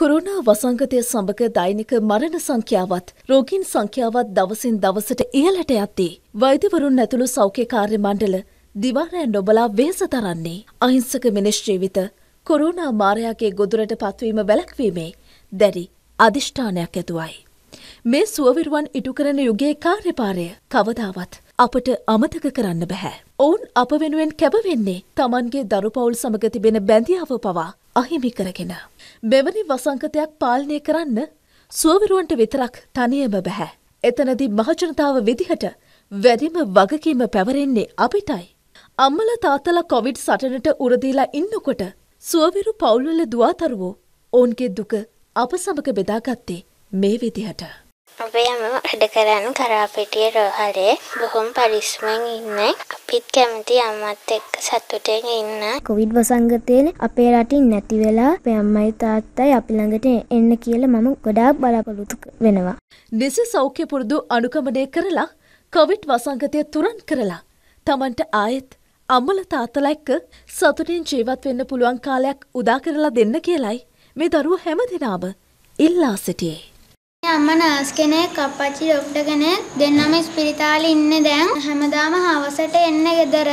Corona වසංගතය සමග දෛනික මරණ සංඛ්‍යාවත් රෝගීන් සංඛ්‍යාවත් දවසින් දවසට ඉහළට යද්දී වෛද්‍යවරුන් ඇතුළු සෞඛ්‍ය කාර්ය මණ්ඩල දිවාරය නොබලා වෙහෙස දරන්නේ අහිංසක මිනිස්ත්‍රී විත කොරෝනා මාරයාගේ ගොදුරට පත්වීම වැළැක්වීමේ දැඩි අදිෂ්ඨානයක් ඇතුවයි. මේ සුවවිරුවන් ඉටු කරන යුගයේ කාර්යභාරය කවදාවත් අපට අමතක කරන්න බෑ. ඔවුන් අප වෙනුවෙන් කැප වෙන්නේ තමන්ගේ දරු පවුල් සමග තිබෙන බැඳියාව පවා අහිමි කරගෙන. මෙවැනි වසංගතයක් පාලනය කරන්න සුවවිරුවන්ට විතරක් තනියම බෑ. එතනදී මහජනතාව විදිහට වැඩිම වගකීම පැවරෙන්නේ අපිටයි. අම්මලා තාත්තලා කොවිඩ් සටනට උරදීලා ඉන්නකොට සුවවිරු පවුල්වල දුවතරුවෝ ඔවුන්ගේ දුක අප සමග බෙදාගත්තේ මේ විදිහට. අපේ අම්ම වැඩ කරන කරාපිටිය රෝහලේ බොහොම පරිස්සමෙන් ඉන්නේ. අපිත් කැමති අම්මත් එක්ක සතුටින් ඉන්න. කොවිඩ් වසංගතයේ අපේ රටින් නැති වෙලා අපේ අම්මයි තාත්තයි අපි ළඟට එන්න කියලා මම ගොඩාක් බලාපොරොත්තු වෙනවා. නිසි සෞඛ්‍ය පුරුදු අනුගමනය කරලා කොවිඩ් වසංගතය තුරන් කරලා Tamanට ආයෙත් අම්මලා තාත්තලා එක්ක සතුටින් ජීවත් වෙන්න පුළුවන් කාලයක් උදා කරලා දෙන්න කියලායි මේ දරුවෝ හැමදෙනාම ඉල්ලා සිටියේ. අම්මා නර්ස් කෙනෙක් අප්පච්චි ડોක්ටර් කෙනෙක් දෙන්නම ස්පිරිතාලේ ඉන්නේ දැන් හැමදාම හවසට එන්න ගෙදර.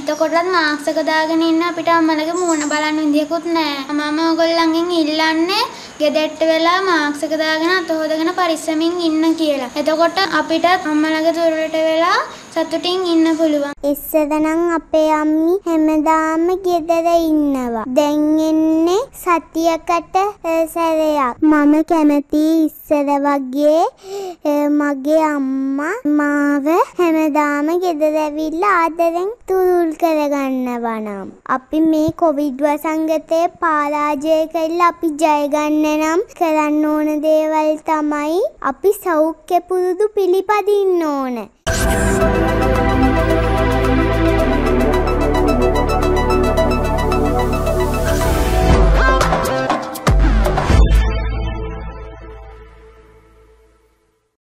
එතකොටත් මාස්ක් එක දාගෙන ඉන්න අපිට අම්මලගේ මූණ බලන්න විදියකුත් නැහැ. මම ඕගොල්ලන්ගෙන් ඉල්ලන්නේ ගෙදරට වෙලා මාස්ක් එක දාගෙන අත හොදගෙන පරිස්සමින් ඉන්න කියලා. එතකොට අපිට අම්මලගේ දුරට වෙලා සතුටින් ඉන්න පුළුවන්. ඉස්සෙල්ලනම් අපේ අම්මි හැමදාම ගෙදර ඉන්නවා. දැන් එන්නේ සතියකට සැරයක්. මම කැමතියි ඉස්සෙල්ලා වගේ මගේ අම්මා මාව හැමදාම ගෙදර ඇවිල්ලා ආදරෙන් තුරුල් කරගන්නවා නම් අපි මේ කොවිඩ් වසංගතය පරාජය කරලා අපි ජය ගන්න නම් කරන්න ඕන දේවල් තමයි අපි සෞඛ්‍ය පුරුදු පිළිපදින්න ඕන.